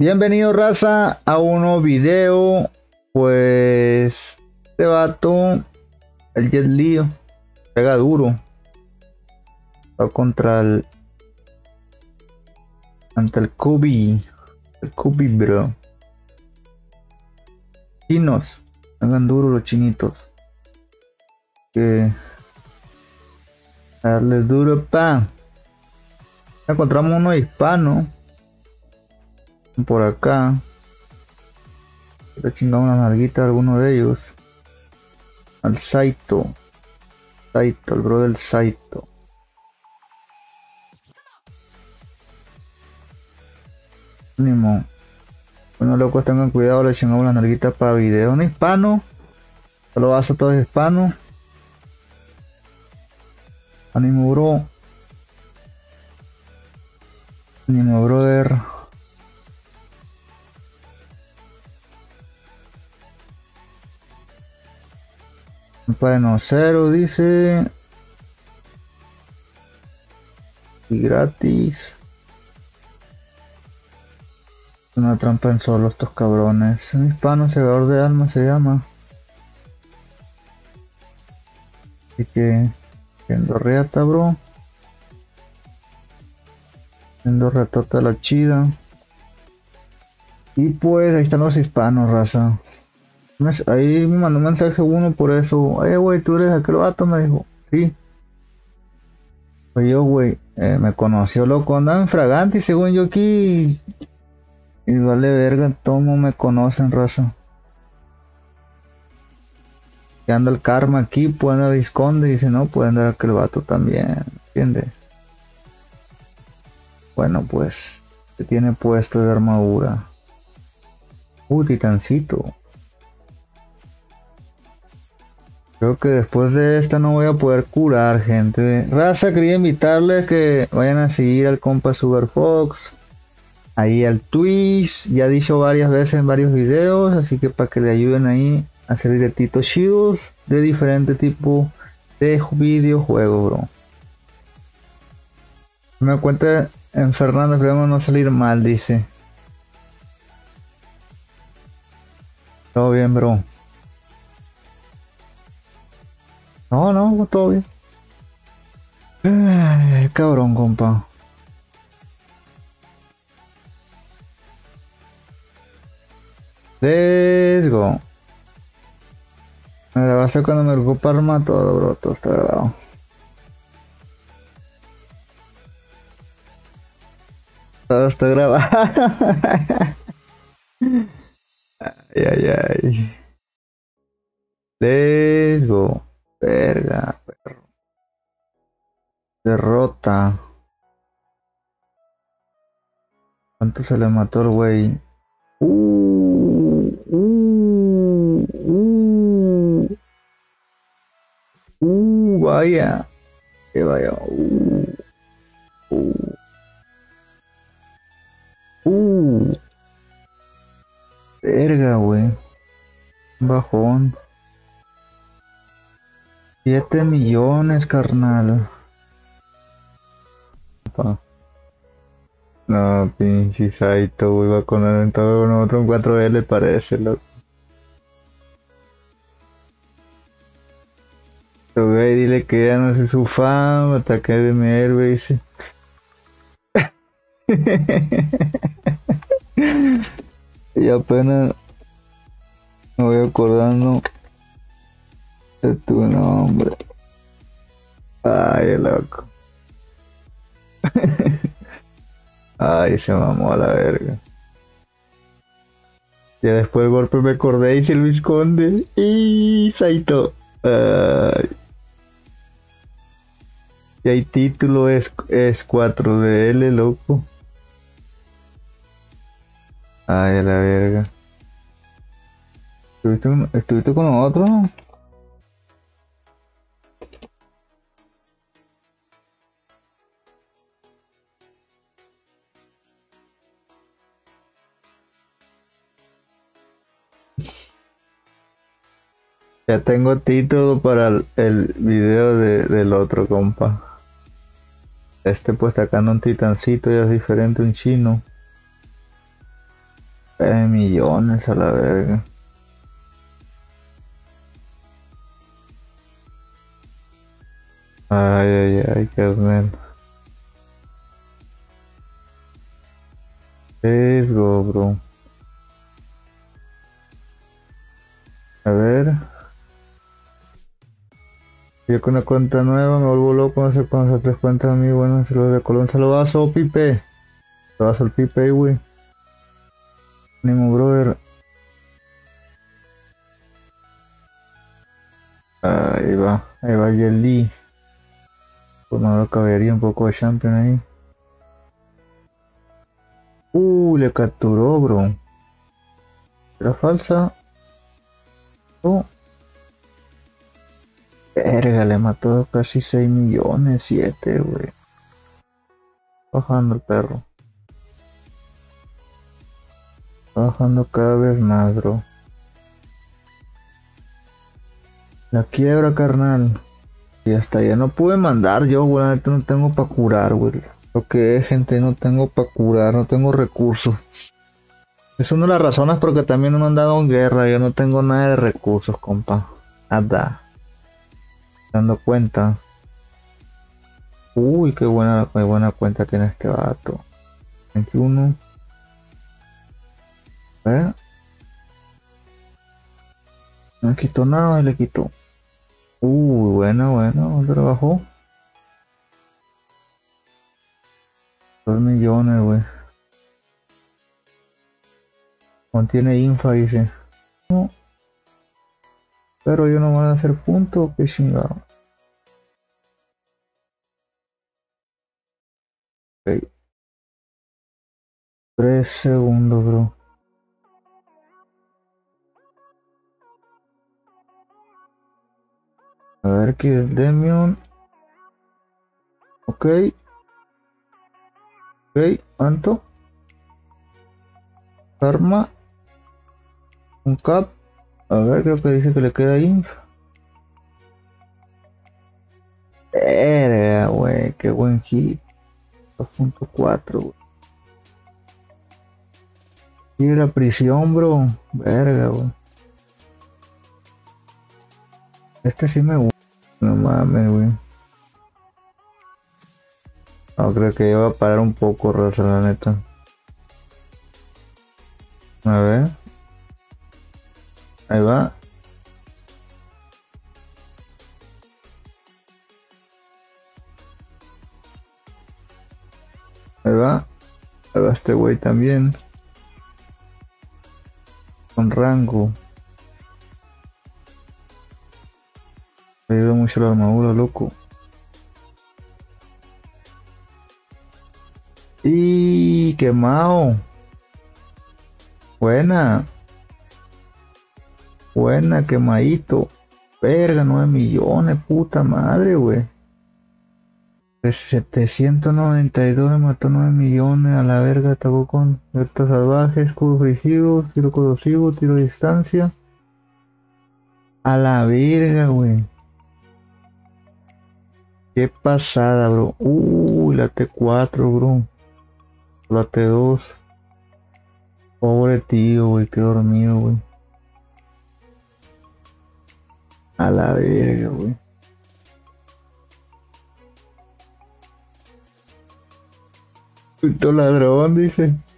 Bienvenido, raza, a un nuevo video. Pues este vato, el Jet Leo, pega duro. Va contra el Kobe. El Kobe, bro. Chinos, hagan duro los chinitos. Que darle duro, pa. Encontramos uno hispano por acá. Le chingamos una narguita a alguno de ellos. Al Saito, el bro del Saito. Ánimo. Bueno, locos, tengan cuidado, le chingamos una narguita para video. Un hispano. Solo vas a todos hispanos. Ánimo, bro. Ánimo, brother. Bueno, cero dice. Y gratis. Una trampa en solo estos cabrones. Un hispano cegador de almas se llama. Así que siendo reata, bro. Siendo reatota la chida. Y pues ahí están los hispanos, raza. Ahí me mandó un mensaje uno por eso. Güey, tú eres aquel vato, me dijo. Sí. Pues yo, güey, me conoció, loco. Andaba en fragante y según yo aquí. Y vale verga, tomo me conocen, raza. Que anda el karma aquí, pues anda Vizconde. Y dice, no, puede andar aquel vato también. ¿Entiendes? Bueno, pues. Se tiene puesto de armadura. Titancito. Creo que después de esta no voy a poder curar, gente. Raza, quería invitarles que vayan a seguir al compa Superfox. Ahí al Twitch. Ya he dicho varias veces en varios videos. Así que para que le ayuden ahí a hacer directitos chidos de diferente tipo de videojuegos, bro. Me cuenta en Fernando, esperemos no salir mal, dice. Todo bien, bro. No, todo bien. Cabrón, compa. Let's go. Me grabaste cuando me ocupa arma todo, bro. Todo está grabado. Todo está grabado. Ay. Let's go. Verga, perro. Derrota. ¿Cuánto se le mató el güey? Vaya. Que vaya. Verga, güey. Bajón. 7 millones, carnal. No, pinche Saito, güey, va con el todo con otro 4L, parece, loco. Güey, dile que ya no soy su fan, ataque de mi héroe, dice. Y apenas me voy acordando. De tu nombre. Ay, loco. Ay, se mamó a la verga. Ya después del golpe me acordé y se lo esconde. Y Saito. Ay. Y hay título es 4DL, loco. Ay, a la verga. ¿Estuviste con nosotros? Ya tengo título para el video del otro compa. Este pues sacando un titancito ya es diferente, un chino. Millones a la verga. Ay, ay, ay, carnal. Let's go, bro. A ver. Yo con una cuenta nueva me vuelvo loco, no sé cuándo esas tres cuentas a mí, bueno, se lo de Colón, se lo vas a Pipe. Se lo vas al Pipe, güey. Ánimo, brother. Ahí va Yeli. Pues me lo cabería un poco de champion ahí. Le capturó, bro. Era falsa. Oh. Verga, le mató casi 6 millones, 7, güey. Bajando el perro. Bajando cada vez más, bro. La quiebra, carnal. Y hasta ya no pude mandar yo, güey. No tengo para curar, güey. Lo que es, gente, no tengo para curar, no tengo recursos. Es una de las razones porque también me han dado en guerra. Yo no tengo nada de recursos, compa. Nada. Dando cuenta. Uy, qué buena cuenta tiene este vato. 21. ¿Eh? No quitó nada y le quitó. Uy, bueno, trabajó. 2 millones, güey. Contiene infa, dice. No. Pero yo no van a hacer punto, que chingado. Ok. 3 segundos, bro. A ver, aquí el Demion. Ok. Ok, ¿cuánto? Karma. Un cap. A ver, creo que dice que le queda inf. Verga, güey, qué buen hit. 2.4, güey. Y la prisión, bro. Verga, güey. Este sí me gusta. No mames, güey. No, creo que iba a parar un poco, raza, la neta. A ver. Ahí va. Ahí va. Ahí va este güey también. Con rango. Me ayuda mucho la armadura, loco. Y quemado. Buena. Buena, quemadito. Verga, 9 millones, puta madre, güey. 792 me mató 9 millones. A la verga, atacó con estos salvajes, escudo frigido, tiro corrosivo, tiro a distancia. A la verga, güey. Qué pasada, bro. Uy, la T4, bro. La T2. Pobre tío, güey, qué dormido, güey. A la verga, güey. Puto ladrón, dice.